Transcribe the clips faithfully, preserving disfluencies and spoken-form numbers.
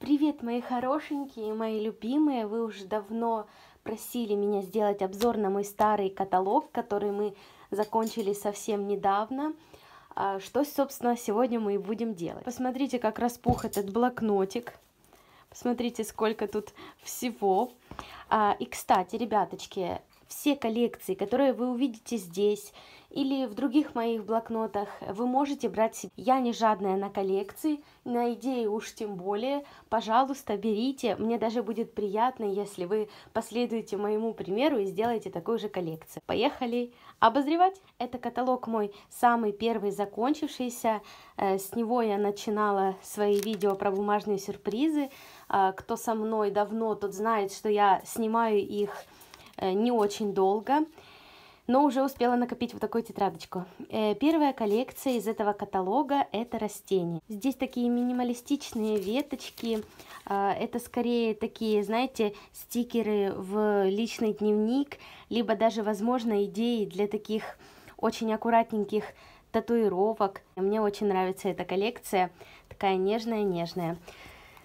Привет, мои хорошенькие, мои любимые! Вы уже давно просили меня сделать обзор на мой старый каталог, который мы закончили совсем недавно. Что, собственно, сегодня мы и будем делать. Посмотрите, как распух этот блокнотик. Посмотрите, сколько тут всего. И, кстати, ребяточки, все коллекции, которые вы увидите здесь или в других моих блокнотах, вы можете брать себе. Я не жадная на коллекции, на идеи уж тем более. Пожалуйста, берите. Мне даже будет приятно, если вы последуете моему примеру и сделаете такую же коллекцию. Поехали обозревать. Это каталог мой самый первый закончившийся. С него я начинала свои видео про бумажные сюрпризы. Кто со мной давно, тот знает, что я снимаю их не очень долго, но уже успела накопить вот такую тетрадочку. Первая коллекция из этого каталога — это растения. Здесь такие минималистичные веточки, это скорее такие, знаете, стикеры в личный дневник, либо даже, возможно, идеи для таких очень аккуратненьких татуировок. Мне очень нравится эта коллекция, такая нежная-нежная.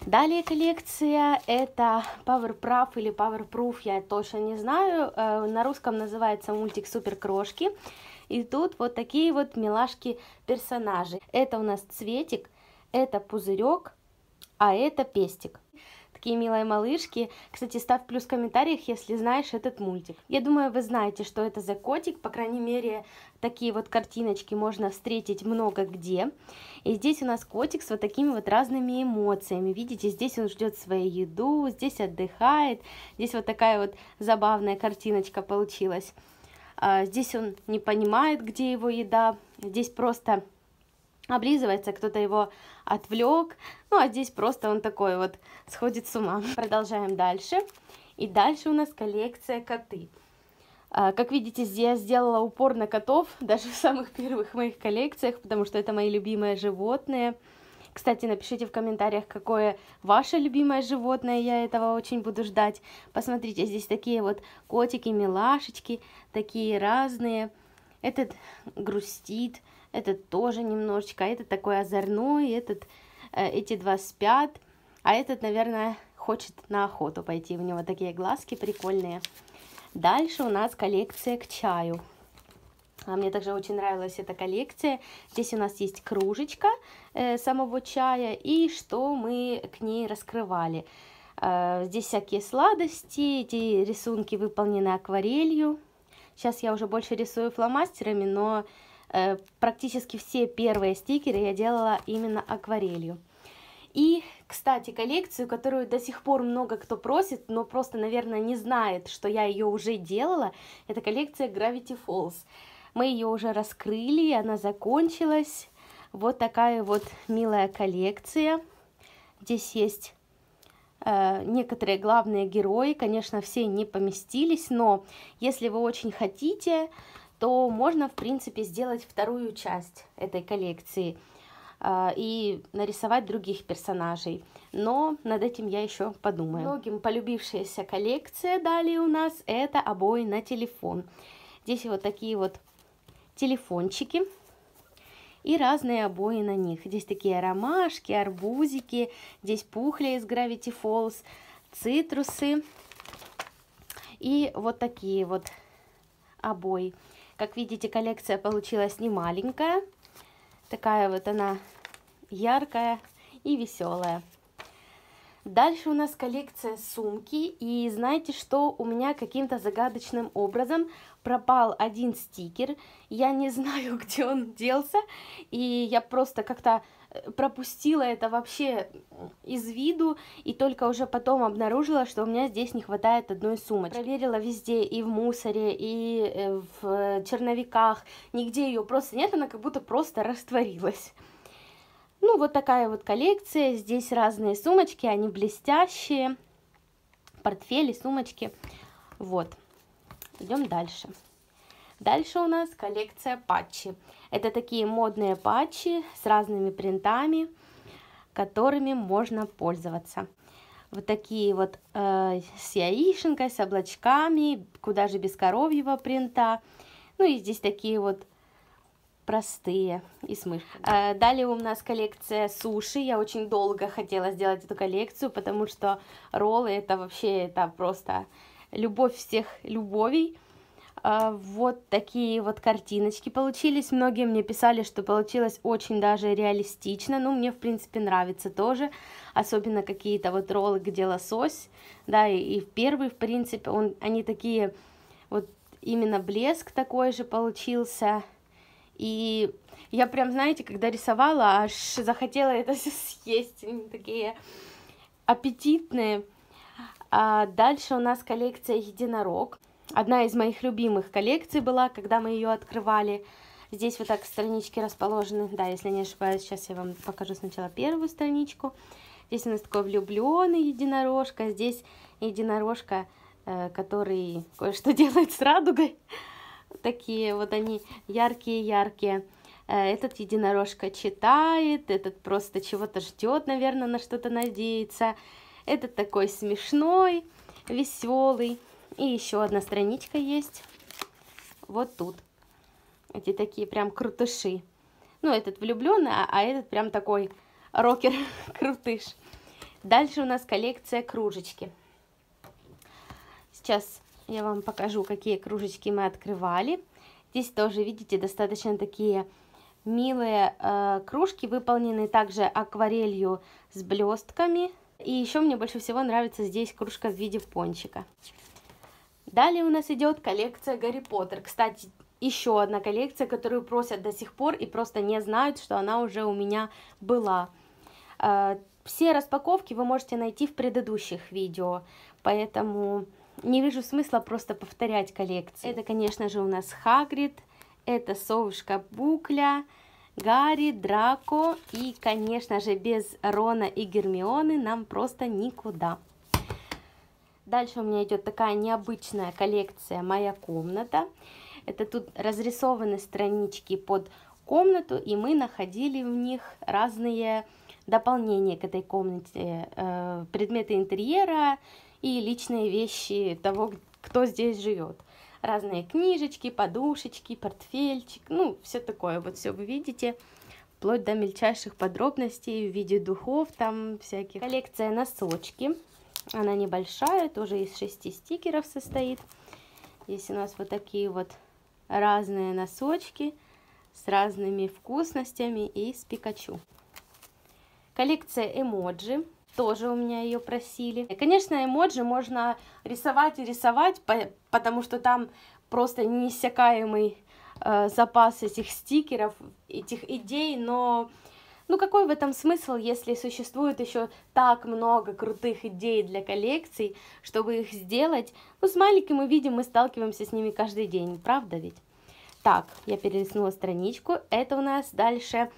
Далее коллекция — это Powerpuff или Powerproof, я точно не знаю, на русском называется мультик «Супер-крошки». И тут вот такие вот милашки-персонажи. Это у нас Цветик, это Пузырек, а это Пестик. Такие милые малышки. Кстати, ставь плюс в комментариях, если знаешь этот мультик. Я думаю, вы знаете, что это за котик. По крайней мере, такие вот картиночки можно встретить много где. И здесь у нас котик с вот такими вот разными эмоциями. Видите, здесь он ждет свою еду, здесь отдыхает. Здесь вот такая вот забавная картиночка получилась. Здесь он не понимает, где его еда. Здесь просто облизывается, кто-то его отвлек. Ну, а здесь просто он такой вот сходит с ума. Продолжаем дальше. И дальше у нас коллекция коты. Как видите, я сделала упор на котов, даже в самых первых моих коллекциях, потому что это мои любимые животные. Кстати, напишите в комментариях, какое ваше любимое животное, я этого очень буду ждать. Посмотрите, здесь такие вот котики-милашечки, такие разные. Этот грустит. Этот тоже немножечко, этот такой озорной, этот, э, эти два спят, а этот, наверное, хочет на охоту пойти, у него такие глазки прикольные. Дальше у нас коллекция к чаю. А мне также очень нравилась эта коллекция. Здесь у нас есть кружечка э, самого чая и что мы к ней раскрывали. Э, здесь всякие сладости, эти рисунки выполнены акварелью. Сейчас я уже больше рисую фломастерами, но практически все первые стикеры я делала именно акварелью. И, кстати, коллекцию, которую до сих пор много кто просит, но просто, наверное, не знает, что я ее уже делала, это коллекция Gravity Falls. Мы ее уже раскрыли, она закончилась. Вот такая вот милая коллекция. Здесь есть э, некоторые главные герои, конечно, все не поместились, но если вы очень хотите, то можно, в принципе, сделать вторую часть этой коллекции э, и нарисовать других персонажей. Но над этим я еще подумаю. Многим полюбившаяся коллекция далее у нас — это обои на телефон. Здесь вот такие вот телефончики и разные обои на них. Здесь такие ромашки, арбузики, здесь пухля из Gravity Falls, цитрусы и вот такие вот обои. Как видите, коллекция получилась не маленькая, такая вот она яркая и веселая. Дальше у нас коллекция сумки, и знаете что, у меня каким-то загадочным образом пропал один стикер, я не знаю, где он делся, и я просто как-то пропустила это вообще из виду, и только уже потом обнаружила, что у меня здесь не хватает одной сумочки. Проверила везде, и в мусоре, и в черновиках, нигде ее просто нет, она как будто просто растворилась. Ну, вот такая вот коллекция, здесь разные сумочки, они блестящие, портфели, сумочки, вот. Идем дальше. Дальше у нас коллекция патчи. Это такие модные патчи с разными принтами, которыми можно пользоваться. Вот такие вот э, с яишенкой, с облачками, куда же без коровьего принта. Ну и здесь такие вот простые и с мышкой. А, далее у нас коллекция суши. Я очень долго хотела сделать эту коллекцию, потому что роллы это вообще это просто любовь всех любовей. А, вот такие вот картиночки получились. Многие мне писали, что получилось очень даже реалистично. Ну, мне, в принципе, нравится тоже. Особенно какие-то вот роллы, где лосось. Да, и, и первый, в принципе, он, они такие... Вот именно блеск такой же получился. И я прям, знаете, когда рисовала, аж захотела это все съесть. Они такие аппетитные. А дальше у нас коллекция единорог. Одна из моих любимых коллекций была, когда мы ее открывали. Здесь вот так странички расположены. Да, если не ошибаюсь, сейчас я вам покажу сначала первую страничку. Здесь у нас такой влюбленный единорожка. Здесь единорожка, который кое-что делает с радугой. Такие вот они яркие-яркие. Этот единорожка читает, этот просто чего-то ждет, наверное, на что-то надеется. Этот такой смешной, веселый. И еще одна страничка есть. Вот тут. Эти такие прям крутыши. Ну, этот влюбленный, а этот прям такой рокер-крутыш. Дальше у нас коллекция кружечки. Сейчас я вам покажу, какие кружечки мы открывали. Здесь тоже, видите, достаточно такие милые э, кружки, выполненные также акварелью с блестками. И еще мне больше всего нравится здесь кружка в виде пончика. Далее у нас идет коллекция Гарри Поттер. Кстати, еще одна коллекция, которую просят до сих пор и просто не знают, что она уже у меня была. Э, все распаковки вы можете найти в предыдущих видео, поэтому... Не вижу смысла просто повторять коллекции. Это, конечно же, у нас Хагрид, это совушка Букля, Гарри, Драко и, конечно же, без Рона и Гермионы нам просто никуда. Дальше у меня идет такая необычная коллекция «Моя комната». Это тут разрисованы странички под комнату, и мы находили в них разные дополнения к этой комнате, предметы интерьера, и личные вещи того, кто здесь живет. Разные книжечки, подушечки, портфельчик, ну, все такое. Вот все вы видите, вплоть до мельчайших подробностей в виде духов, там всяких. Коллекция носочки. Она небольшая, тоже из шести стикеров состоит. Здесь у нас вот такие вот разные носочки с разными вкусностями и с Пикачу. Коллекция эмоджи. Тоже у меня ее просили. Конечно, эмоджи можно рисовать и рисовать, потому что там просто неиссякаемый э, запас этих стикеров, этих идей, но ну какой в этом смысл, если существует еще так много крутых идей для коллекций, чтобы их сделать? Ну, смайлики мы видим, мы сталкиваемся с ними каждый день, правда ведь? Так, я перелистнула страничку, это у нас дальше...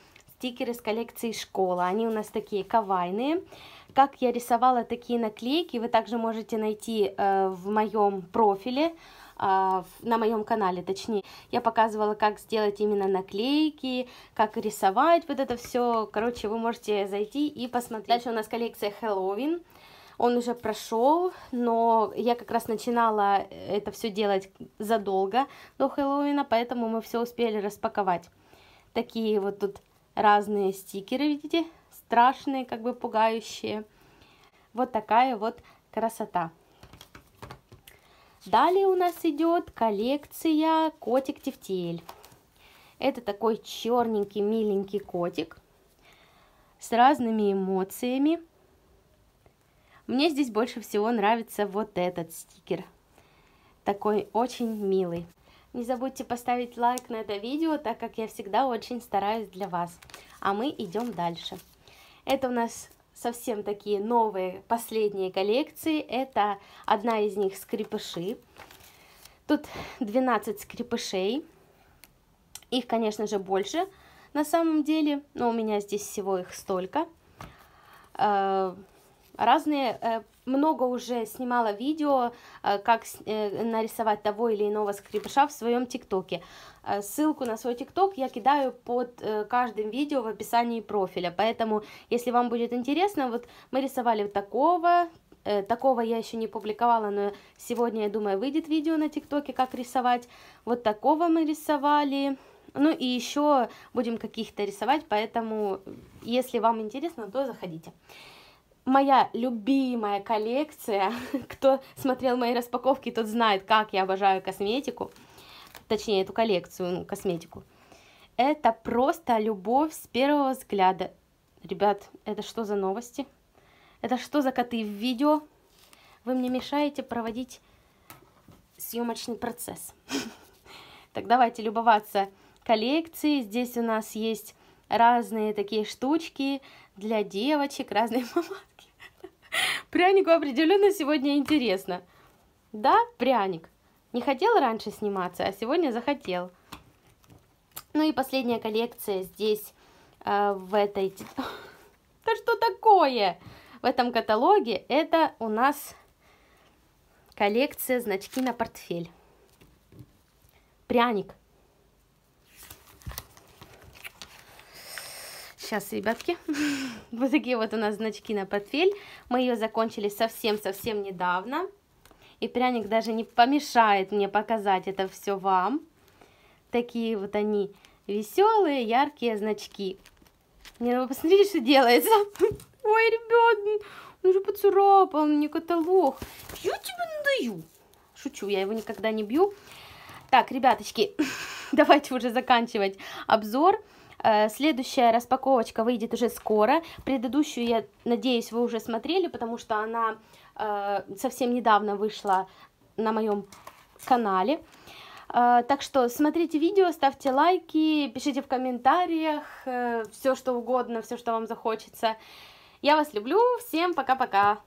Стикеры из коллекции «Школа». Они у нас такие кавайные. Как я рисовала такие наклейки, вы также можете найти э, в моем профиле, э, на моем канале, точнее. Я показывала, как сделать именно наклейки, как рисовать вот это все. Короче, вы можете зайти и посмотреть. Дальше у нас коллекция «Хэллоуин». Он уже прошел, но я как раз начинала это все делать задолго до Хэллоуина, поэтому мы все успели распаковать. Такие вот тут... Разные стикеры, видите, страшные, как бы пугающие. Вот такая вот красота. Далее у нас идет коллекция котик Тефтель. Это такой черненький, миленький котик с разными эмоциями. Мне здесь больше всего нравится вот этот стикер. Такой очень милый. Не забудьте поставить лайк на это видео, так как я всегда очень стараюсь для вас. А мы идем дальше. Это у нас совсем такие новые, последние коллекции. Это одна из них скрепыши. Тут двенадцать скрепышей. Их, конечно же, больше на самом деле, но у меня здесь всего их столько. Разные, много уже снимала видео, как нарисовать того или иного скрепыша в своем ТикТоке. Ссылку на свой ТикТок я кидаю под каждым видео в описании профиля, поэтому, если вам будет интересно, вот мы рисовали вот такого, такого я еще не публиковала, но сегодня, я думаю, выйдет видео на ТикТоке, как рисовать. Вот такого мы рисовали, Ну и еще будем каких-то рисовать, поэтому если вам интересно, то заходите. Моя любимая коллекция, кто смотрел мои распаковки, тот знает, как я обожаю косметику, точнее эту коллекцию, ну, косметику. Это просто любовь с первого взгляда. Ребят, это что за новости? Это что за коты в видео? Вы мне мешаете проводить съемочный процесс. Так, давайте любоваться коллекцией. Здесь у нас есть разные такие штучки для девочек, разные помадки. Прянику определенно сегодня интересно. Да, пряник. Не хотел раньше сниматься, а сегодня захотел. Ну и последняя коллекция здесь, э, в этой... Да что такое? В этом каталоге это у нас коллекция значки на портфель. Пряник. Сейчас, ребятки, вот такие вот у нас значки на портфель. Мы ее закончили совсем-совсем недавно. И пряник даже не помешает мне показать это все вам. Такие вот они веселые, яркие значки. Не, ну вы посмотрите, что делается. Ой, ребят, он же поцарапал мне каталог. Я тебе надаю. Шучу, я его никогда не бью. Так, ребяточки, давайте уже заканчивать обзор. Следующая распаковочка выйдет уже скоро. Предыдущую, я надеюсь, вы уже смотрели, потому что она совсем недавно вышла на моем канале. Так что смотрите видео, ставьте лайки, пишите в комментариях все, что угодно, все, что вам захочется. Я вас люблю, всем пока-пока!